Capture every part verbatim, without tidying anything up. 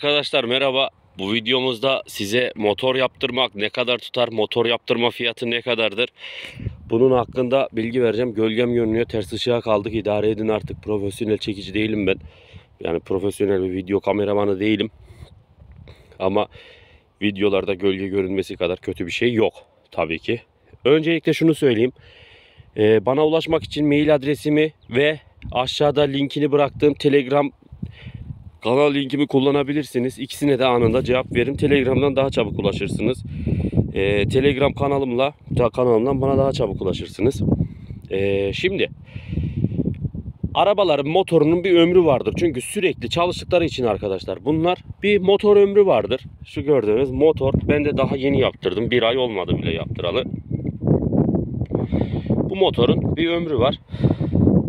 Arkadaşlar merhaba, bu videomuzda size motor yaptırmak ne kadar tutar, motor yaptırma fiyatı ne kadardır, bunun hakkında bilgi vereceğim. Gölgem görünüyor, ters ışığa kaldık, idare edin artık. Profesyonel çekici değilim ben, yani profesyonel bir video kameramanı değilim ama videolarda gölge görünmesi kadar kötü bir şey yok tabii ki. Öncelikle şunu söyleyeyim, ee, bana ulaşmak için mail adresimi ve aşağıda linkini bıraktığım Telegram kanal linkimi kullanabilirsiniz. İkisine de anında cevap veririm. Telegram'dan daha çabuk ulaşırsınız. Ee, Telegram kanalımla, kanalımdan bana daha çabuk ulaşırsınız. Ee, şimdi arabaların motorunun bir ömrü vardır. Çünkü sürekli çalıştıkları için arkadaşlar bunlar bir motor ömrü vardır. Şu gördüğünüz motor, ben de daha yeni yaptırdım. Bir ay olmadı bile yaptıralı. Bu motorun bir ömrü var.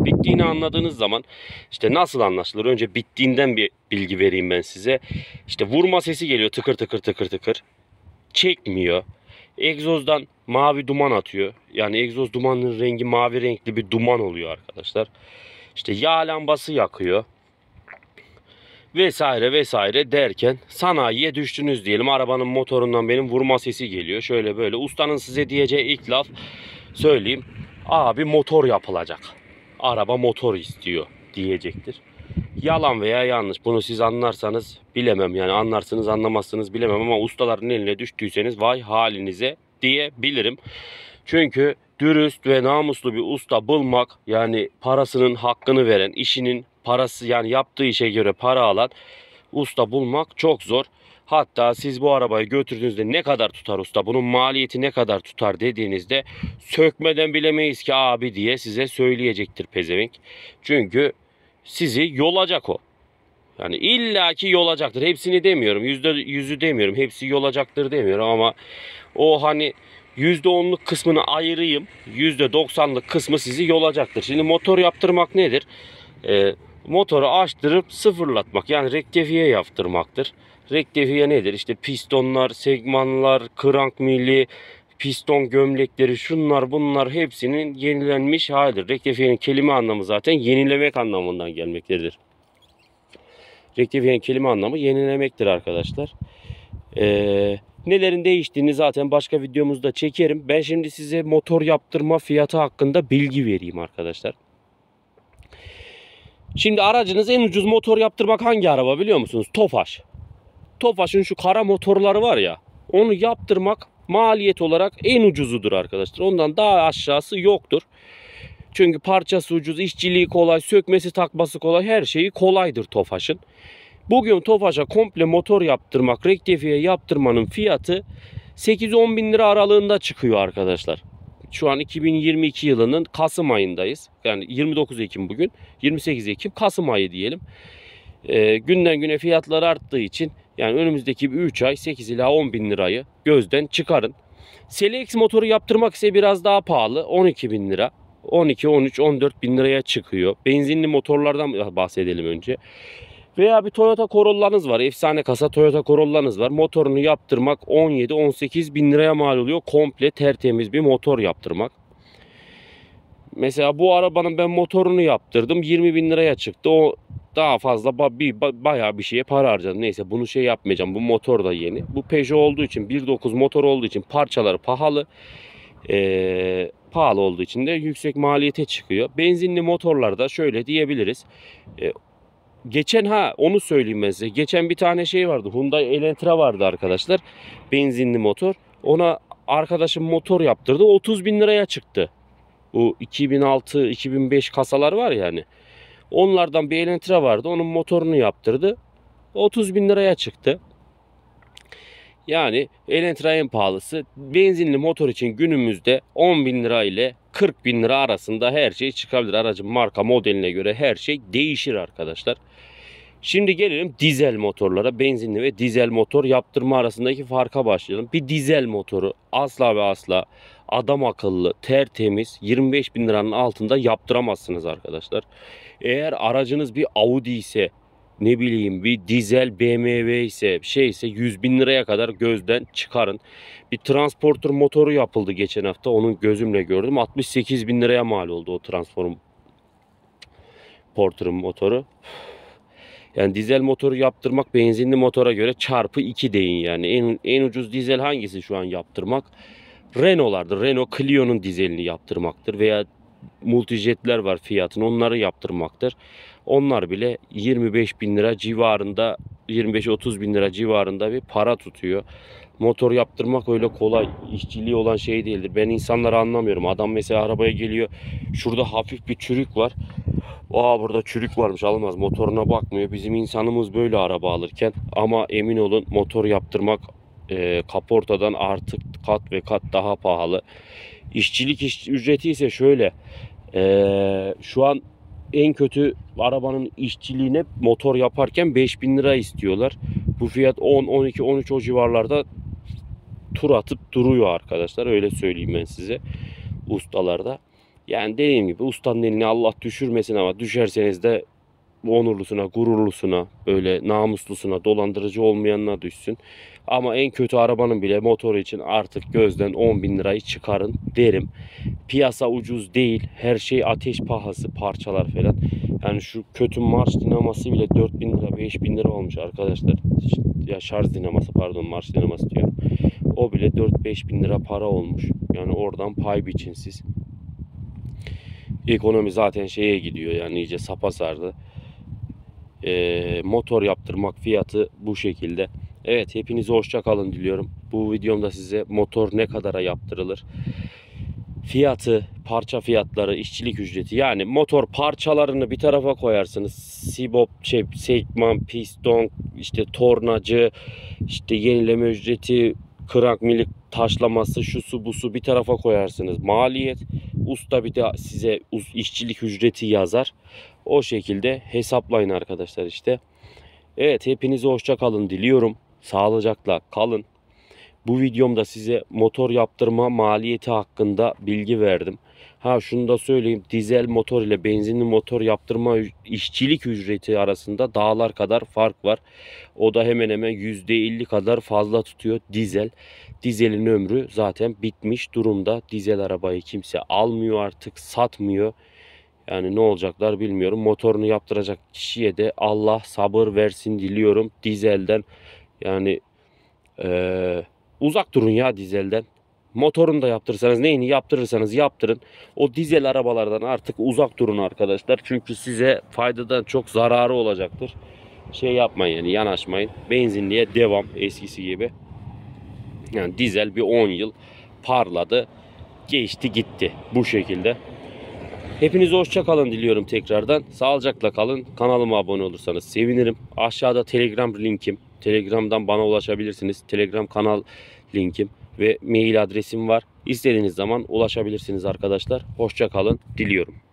Bittiğini anladığınız zaman işte nasıl anlaşılır? Önce bittiğinden bir bilgi vereyim ben size. İşte vurma sesi geliyor, tıkır tıkır tıkır tıkır. Çekmiyor. Egzozdan mavi duman atıyor. Yani egzoz dumanının rengi mavi renkli bir duman oluyor arkadaşlar. İşte yağ lambası yakıyor. Vesaire vesaire derken sanayiye düştünüz diyelim. Arabanın motorundan benim vurma sesi geliyor. Şöyle böyle. Ustanın size diyeceği ilk laf, söyleyeyim. Abi motor yapılacak. Araba motor istiyor diyecektir. Yalan veya yanlış, bunu siz anlarsanız bilemem, yani anlarsınız anlamazsınız bilemem ama ustaların eline düştüyseniz vay halinize diyebilirim. Çünkü dürüst ve namuslu bir usta bulmak, yani parasının hakkını veren, işinin parası, yani yaptığı işe göre para alan usta bulmak çok zor. Hatta siz bu arabayı götürdüğünüzde ne kadar tutar usta, bunun maliyeti ne kadar tutar dediğinizde sökmeden bilemeyiz ki abi diye size söyleyecektir pezevenk. Çünkü sizi yolacak o. Yani illaki yolacaktır. Hepsini demiyorum. Yüzde yüzü demiyorum. Hepsi yolacaktır demiyorum ama o hani yüzde onluk kısmını ayırayım. Yüzde doksanlık kısmı sizi yolacaktır. Şimdi motor yaptırmak nedir? Ee, motoru açtırıp sıfırlatmak. Yani rektifiye yaptırmaktır. Rektifiye nedir? İşte pistonlar, segmanlar, krank mili, piston gömlekleri, şunlar bunlar hepsinin yenilenmiş halidir. Rektifiyenin kelime anlamı zaten yenilemek anlamından gelmektedir. Rektifiyenin kelime anlamı yenilemektir arkadaşlar. Ee, nelerin değiştiğini zaten başka videomuzda çekerim. Ben şimdi size motor yaptırma fiyatı hakkında bilgi vereyim arkadaşlar. Şimdi aracınız en ucuz motor yaptırmak hangi araba biliyor musunuz? Tofaş. Tofaş'ın şu kara motorları var ya, onu yaptırmak maliyet olarak en ucuzudur arkadaşlar. Ondan daha aşağısı yoktur. Çünkü parçası ucuz, işçiliği kolay, sökmesi takması kolay, her şeyi kolaydır Tofaş'ın. Bugün Tofaş'a komple motor yaptırmak, rektifiye yaptırmanın fiyatı sekiz on bin lira aralığında çıkıyor arkadaşlar. Şu an iki bin yirmi iki yılının Kasım ayındayız. Yani yirmi dokuz Ekim bugün, yirmi sekiz Ekim, Kasım ayı diyelim. Ee, günden güne fiyatlar arttığı için yani önümüzdeki üç ay sekiz ila on bin lirayı gözden çıkarın. Selex motoru yaptırmak ise biraz daha pahalı. on iki bin lira. on iki, on üç, on dört bin liraya çıkıyor. Benzinli motorlardan bahsedelim önce. Veya bir Toyota Corolla'nız var. Efsane kasa Toyota Corolla'nız var. Motorunu yaptırmak on yedi on sekiz bin liraya mal oluyor. Komple tertemiz bir motor yaptırmak. Mesela bu arabanın ben motorunu yaptırdım. yirmi bin liraya çıktı. O daha fazla bayağı bir şeye para harcadım. Neyse bunu şey yapmayacağım. Bu motor da yeni. Bu Peugeot olduğu için, bir nokta dokuz motor olduğu için parçaları pahalı. Ee, pahalı olduğu için de yüksek maliyete çıkıyor. Benzinli motorlarda şöyle diyebiliriz. Ee, geçen ha onu söyleyeyim ben size. Geçen bir tane şey vardı. Hyundai Elantra vardı arkadaşlar. Benzinli motor. Ona arkadaşım motor yaptırdı. otuz bin liraya çıktı. Bu iki bin altı iki bin beş kasalar var ya hani. Onlardan bir Elantra vardı. Onun motorunu yaptırdı. otuz bin liraya çıktı. Yani Elantra en pahalısı. Benzinli motor için günümüzde on bin lira ile kırk bin lira arasında her şey çıkabilir. Aracın marka modeline göre her şey değişir arkadaşlar. Şimdi gelelim dizel motorlara. Benzinli ve dizel motor yaptırma arasındaki farka başlayalım. Bir dizel motoru asla ve asla adam akıllı, tertemiz yirmi beş bin liranın altında yaptıramazsınız arkadaşlar. Eğer aracınız bir Audi ise, ne bileyim bir dizel B M W ise, şeyse yüz bin liraya kadar gözden çıkarın. Bir transporter motoru yapıldı geçen hafta. Onun gözümle gördüm. altmış sekiz bin liraya mal oldu o transporter motoru. Yani dizel motoru yaptırmak benzinli motora göre çarpı iki deyin yani. En, en ucuz dizel hangisi şu an yaptırmak? Renault'lardır. Renault Clio'nun dizelini yaptırmaktır veya multijetler var fiyatın, onları yaptırmaktır. Onlar bile yirmi beş bin lira civarında, yirmi beş otuz bin lira civarında bir para tutuyor. Motor yaptırmak öyle kolay, işçiliği olan şey değildir. Ben insanları anlamıyorum. Adam mesela arabaya geliyor, şurada hafif bir çürük var. Aa, burada çürük varmış, alınmaz. Motoruna bakmıyor. Bizim insanımız böyle araba alırken. Ama emin olun motor yaptırmak e, kaportadan artık kat ve kat daha pahalı. İşçilik iş, ücreti ise şöyle. E, şu an en kötü arabanın işçiliğine motor yaparken beş bin lira istiyorlar. Bu fiyat on, on iki, on üç o civarlarda tur atıp duruyor arkadaşlar. Öyle söyleyeyim ben size ustalarda. Yani dediğim gibi ustanın eline Allah düşürmesin ama düşerseniz de onurlusuna, gururlusuna, böyle namuslusuna, dolandırıcı olmayanına düşsün. Ama en kötü arabanın bile motoru için artık gözden on bin lirayı çıkarın derim. Piyasa ucuz değil. Her şey ateş pahası, parçalar falan. Yani şu kötü marş dinaması bile dört bin lira, beş bin lira olmuş arkadaşlar. Ya şarj dinaması, pardon, marş dinaması diyorum. O bile dört beş bin lira para olmuş. Yani oradan pay biçin siz. Ekonomi zaten şeye gidiyor yani, iyice sapa sardı. Ee, motor yaptırmak fiyatı bu şekilde. Evet, hepinize hoşça kalın diliyorum. Bu videomda size motor ne kadara yaptırılır, fiyatı, parça fiyatları, işçilik ücreti, yani motor parçalarını bir tarafa koyarsınız. Sibop, şey, sekman, piston, işte tornacı, işte yenileme ücreti, kırak milik taşlaması, şusu busu bir tarafa koyarsınız. Maliyet, usta bir de size işçilik ücreti yazar. O şekilde hesaplayın arkadaşlar işte. Evet, hepinize hoşça kalın diliyorum. Sağlıcakla kalın. Bu videomda size motor yaptırma maliyeti hakkında bilgi verdim. Ha, şunu da söyleyeyim. Dizel motor ile benzinli motor yaptırma işçilik ücreti arasında dağlar kadar fark var. O da hemen hemen yüzde elli kadar fazla tutuyor dizel. Dizelin ömrü zaten bitmiş durumda. Dizel arabayı kimse almıyor artık, satmıyor. Yani ne olacaklar bilmiyorum. Motorunu yaptıracak kişiye de Allah sabır versin diliyorum. Dizelden yani ee, uzak durun ya dizelden. Motorunu da yaptırırsanız, neyini yaptırırsanız yaptırın. O dizel arabalardan artık uzak durun arkadaşlar. Çünkü size faydadan çok zararı olacaktır. Şey yapmayın yani, yanaşmayın. Benzinliğe devam eskisi gibi. Yani dizel bir on yıl parladı, geçti gitti bu şekilde. Hepinize hoşça kalın diliyorum tekrardan. Sağlıcakla kalın. Kanalıma abone olursanız sevinirim. Aşağıda Telegram linkim. Telegram'dan bana ulaşabilirsiniz. Telegram kanal linkim ve mail adresim var. İstediğiniz zaman ulaşabilirsiniz arkadaşlar. Hoşça kalın diliyorum.